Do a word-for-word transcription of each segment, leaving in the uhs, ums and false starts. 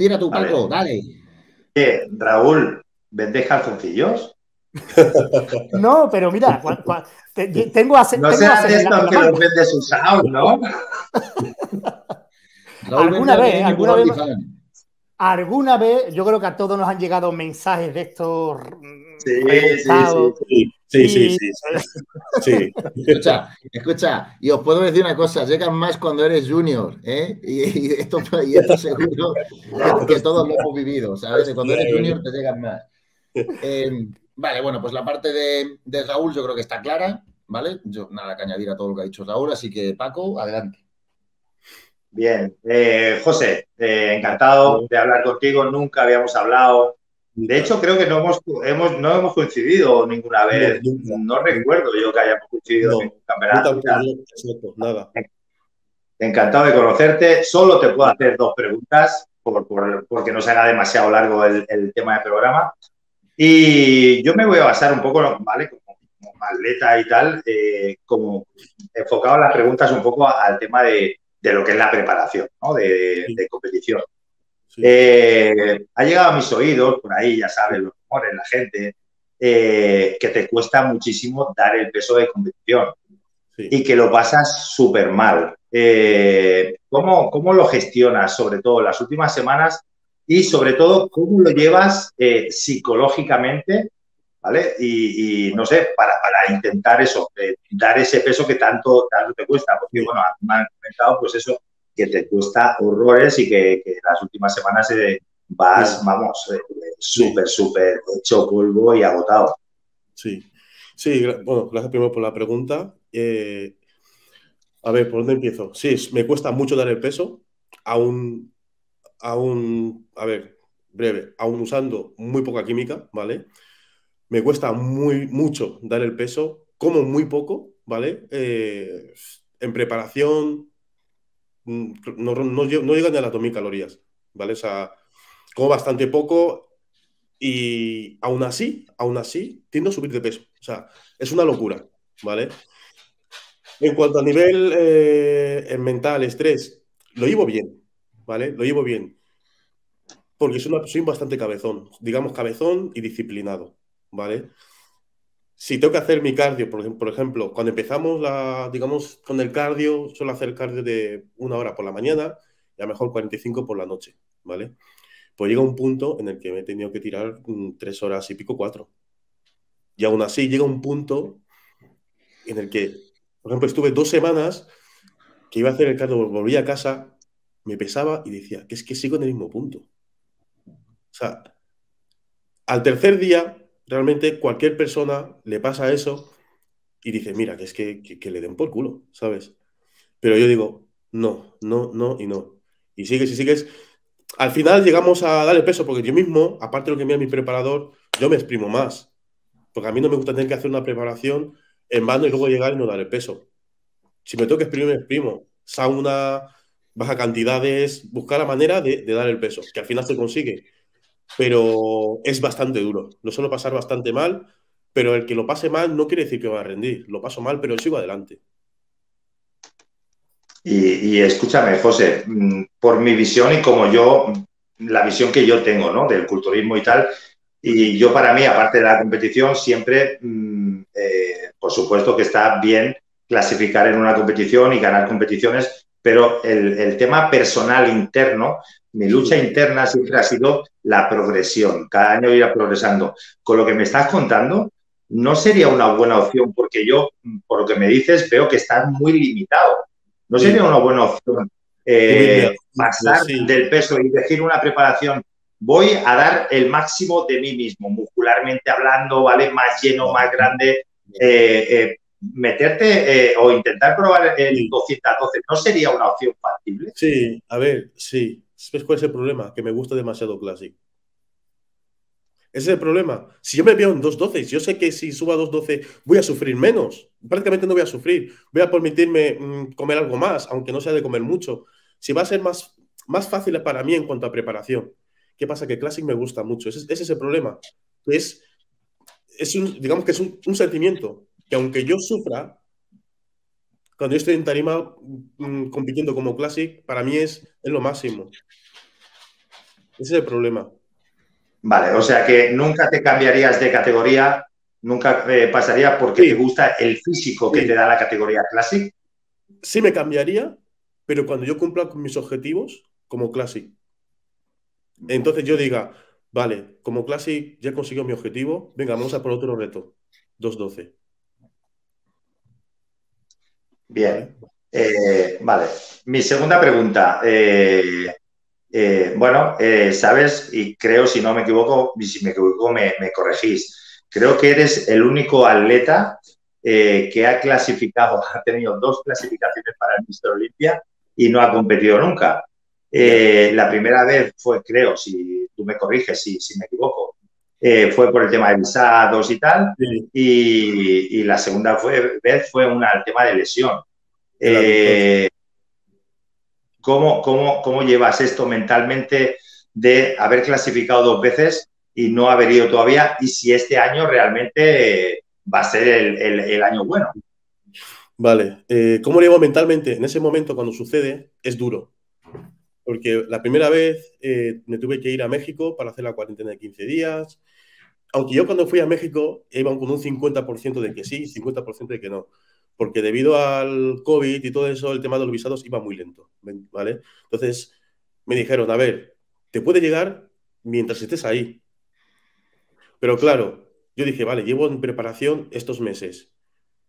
Tira tu Paco, dale. Eh, Raúl, ¿vendes calzoncillos? No, pero mira, cua, cua, te, tengo a hacer. No sean de estos que los vendes usados, ¿no? Alguna vez, alguna vez. Alguna vez, yo creo que a todos nos han llegado mensajes de estos. Sí, sí, sí, sí, sí, sí, sí. Escucha, escucha, y os puedo decir una cosa, llegan más cuando eres junior, ¿eh? Y, y, esto, y esto seguro que, que todos lo hemos vivido, ¿sabes? Cuando eres junior te llegan más. Eh, vale, bueno, pues la parte de, de Raúl yo creo que está clara, ¿vale? Yo nada que añadir a todo lo que ha dicho Raúl, así que Paco, adelante. Bien, eh, José, eh, encantado de hablar contigo, nunca habíamos hablado, de hecho creo que no hemos, hemos, no hemos coincidido ninguna vez, no, nunca, no recuerdo yo que hayamos coincidido no, en un campeonato, nada. Encantado de conocerte, solo te puedo hacer dos preguntas, por, por, porque no se haga demasiado largo el, el tema del programa, y yo me voy a basar un poco, ¿vale? Como, como atleta y tal, eh, como enfocado en las preguntas un poco al tema de de lo que es la preparación, ¿no? de, de, sí. de competición. Sí. Eh, ha llegado a mis oídos, por ahí ya sabes, los rumores, la gente, eh, que te cuesta muchísimo dar el peso de competición sí. y que lo pasas súper mal. Eh, ¿cómo, ¿Cómo lo gestionas, sobre todo las últimas semanas, y sobre todo cómo lo llevas eh, psicológicamente, ¿vale? Y, y no sé, para, para intentar eso, eh, dar ese peso que tanto, tanto te cuesta, porque bueno, me han comentado pues eso, que te cuesta horrores y que, que las últimas semanas eh, vas, sí. vamos, eh, súper, súper hecho polvo y agotado. Sí, sí, bueno, gracias primero por la pregunta. Eh, a ver, ¿por dónde empiezo? Sí, me cuesta mucho dar el peso, aún, aún, a ver, breve, aún usando muy poca química, ¿vale? Me cuesta muy, mucho dar el peso, como muy poco, ¿vale? Eh, en preparación no, no, no llegan ni a las dos mil calorías, ¿vale? O sea, como bastante poco y aún así, aún así, tiendo a subir de peso. O sea, es una locura, ¿vale? En cuanto a nivel eh, mental, estrés, lo llevo bien, ¿vale? Lo llevo bien. Porque soy, una, soy bastante cabezón, digamos cabezón y disciplinado. ¿Vale? Si tengo que hacer mi cardio, por ejemplo, cuando empezamos la, digamos, con el cardio, suelo hacer cardio de una hora por la mañana y a lo mejor cuarenta y cinco por la noche, ¿vale? Pues llega un punto en el que me he tenido que tirar tres horas y pico, cuatro. Y aún así llega un punto en el que, por ejemplo, estuve dos semanas que iba a hacer el cardio, volví a casa, me pesaba y decía, que es que sigo en el mismo punto. O sea, al tercer día... Realmente cualquier persona le pasa eso y dice, mira, que es que, que, que le den por culo, ¿sabes? Pero yo digo, no, no, no y no. Y sigues y sigues. Al final llegamos a darle peso porque yo mismo, aparte de lo que mira mi preparador, yo me exprimo más. Porque a mí no me gusta tener que hacer una preparación en vano y luego llegar y no dar el peso. Si me tengo que exprimir, me exprimo. Sauna, baja cantidades, buscar la manera de, de dar el peso, que al final se consigue. Pero es bastante duro, lo suelo pasar bastante mal, pero el que lo pase mal no quiere decir que va a rendir, lo paso mal, pero sigo adelante. Y, y escúchame, José, por mi visión y como yo, la visión que yo tengo, ¿no? Del culturismo y tal, y yo para mí, aparte de la competición, siempre, eh, por supuesto que está bien clasificar en una competición y ganar competiciones, pero el, el tema personal interno, mi lucha interna siempre ha sido la progresión, cada año ir progresando. Con lo que me estás contando, no sería una buena opción, porque yo, por lo que me dices, veo que estás muy limitado. No sería una buena opción eh, pasar sí. del peso y decir una preparación, voy a dar el máximo de mí mismo, muscularmente hablando, ¿vale? Más lleno, más grande, eh, eh, meterte eh, o intentar probar el sí. doscientos doce, ¿no sería una opción factible? Sí, a ver, sí. ¿Ves cuál es el problema? Que me gusta demasiado Classic. Ese es el problema. Si yo me veo en dos doce, yo sé que si subo a dos doce voy a sufrir menos. Prácticamente no voy a sufrir. Voy a permitirme mmm, comer algo más, aunque no sea de comer mucho. Si va a ser más, más fácil para mí en cuanto a preparación. ¿Qué pasa? Que Classic me gusta mucho. Ese, ese es el problema. Es, es un, digamos que es un, un sentimiento que aunque yo sufra, cuando yo estoy en tarima mmm, compitiendo como Classic, para mí es, es lo máximo. Ese es el problema. Vale, o sea que nunca te cambiarías de categoría, nunca eh, pasaría porque sí. te gusta el físico que sí. te da la categoría Classic. Sí me cambiaría, pero cuando yo cumpla con mis objetivos como Classic. Entonces yo diga, vale, como Classic ya he conseguido mi objetivo, venga, vamos a por otro reto, dos doce. Bien, eh, vale. Mi segunda pregunta, eh, eh, bueno, eh, sabes, y creo, si no me equivoco, si me equivoco me, me corregís, creo que eres el único atleta eh, que ha clasificado, ha tenido dos clasificaciones para el Mister Olympia y no ha competido nunca. Eh, la primera vez fue, creo, si tú me corriges, si, si me equivoco, eh, fue por el tema de visados y tal, sí. y, y la segunda fue, vez fue una, el tema de lesión. Eh, ¿cómo, cómo, ¿Cómo llevas esto mentalmente de haber clasificado dos veces y no haber ido todavía? Y si este año realmente va a ser el, el, el año bueno. Vale, eh, ¿cómo lo llevo mentalmente? En ese momento, cuando sucede, es duro. Porque la primera vez eh, me tuve que ir a México para hacer la cuarentena de quince días. Aunque yo cuando fui a México iba con un cincuenta por ciento de que sí y cincuenta por ciento de que no. Porque debido al COVID y todo eso, el tema de los visados iba muy lento, ¿vale? Entonces me dijeron, a ver, te puede llegar mientras estés ahí. Pero claro, yo dije, vale, llevo en preparación estos meses.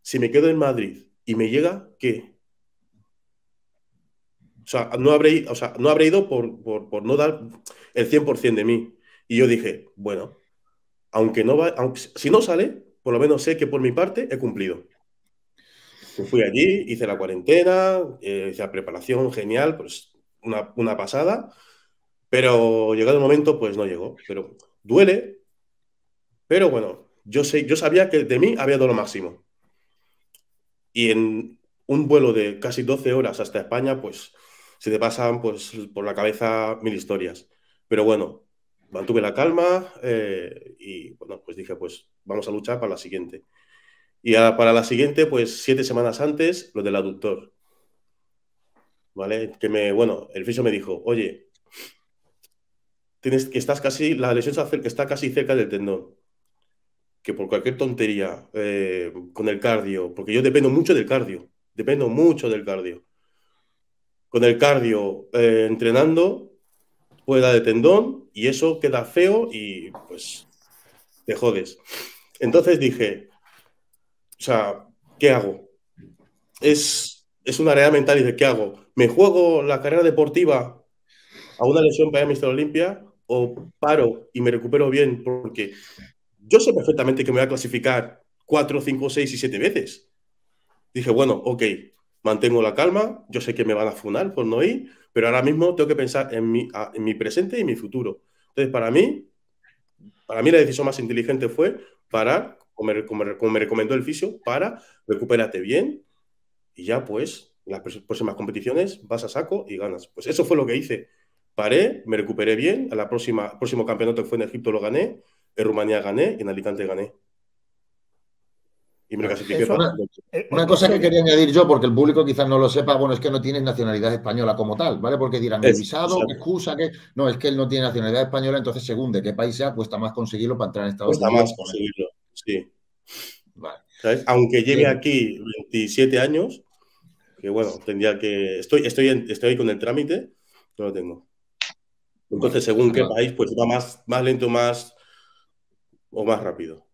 Si me quedo en Madrid y me llega, ¿qué? O sea, no habré, o sea, no habré ido por, por, por no dar el cien por ciento de mí. Y yo dije, bueno, aunque no va, aunque, si no sale, por lo menos sé que por mi parte he cumplido. Pues fui allí, hice la cuarentena, eh, hice la preparación, genial, pues una, una pasada. Pero llegado el momento, pues no llegó. Pero duele. Pero bueno, yo, sé, yo sabía que de mí había dado lo máximo. Y en un vuelo de casi doce horas hasta España, pues se te pasan pues, por la cabeza mil historias. Pero bueno, mantuve la calma eh, y bueno, pues dije, pues vamos a luchar para la siguiente. Y a, para la siguiente, pues siete semanas antes, lo del aductor. ¿Vale? Que me, bueno, el fisio me dijo, oye, tienes que estás casi, la lesión está casi cerca del tendón. Que por cualquier tontería, eh, con el cardio, porque yo dependo mucho del cardio, dependo mucho del cardio. Con el cardio eh, entrenando, puede dar de tendón y eso queda feo y pues te jodes. Entonces dije, o sea, ¿qué hago? Es, es una realidad mental y de ¿qué hago? ¿Me juego la carrera deportiva a una lesión para el Mister Olympia o paro y me recupero bien? Porque yo sé perfectamente que me voy a clasificar cuatro, cinco, seis y siete veces. Dije, bueno, ok, mantengo la calma, yo sé que me van a funar por no ir, pero ahora mismo tengo que pensar en mi, en mi presente y en mi futuro. Entonces, para mí, para mí la decisión más inteligente fue parar, como me, como, como me recomendó el fisio, para, recupérate bien y ya pues, en las próximas competiciones vas a saco y ganas. Pues eso fue lo que hice. Paré, me recuperé bien, a la próxima, el próximo campeonato que fue en Egipto lo gané, en Rumanía gané y en Alicante gané. Y me eso, una, una cosa que quería añadir yo, porque el público quizás no lo sepa, bueno, es que no tiene nacionalidad española como tal, ¿vale? Porque dirán, ¿qué visado? ¿Qué excusa? ¿Qué? No, es que él no tiene nacionalidad española, entonces según de qué país sea, cuesta más conseguirlo para entrar en Estados Unidos. Cuesta más conseguirlo, sí. Vale. ¿Sabes? Aunque lleve sí. aquí veintisiete años, que bueno, tendría que... Estoy, estoy, en, estoy con el trámite, no lo tengo. Entonces, bueno, según claro. qué país, pues va más, más lento más o más rápido.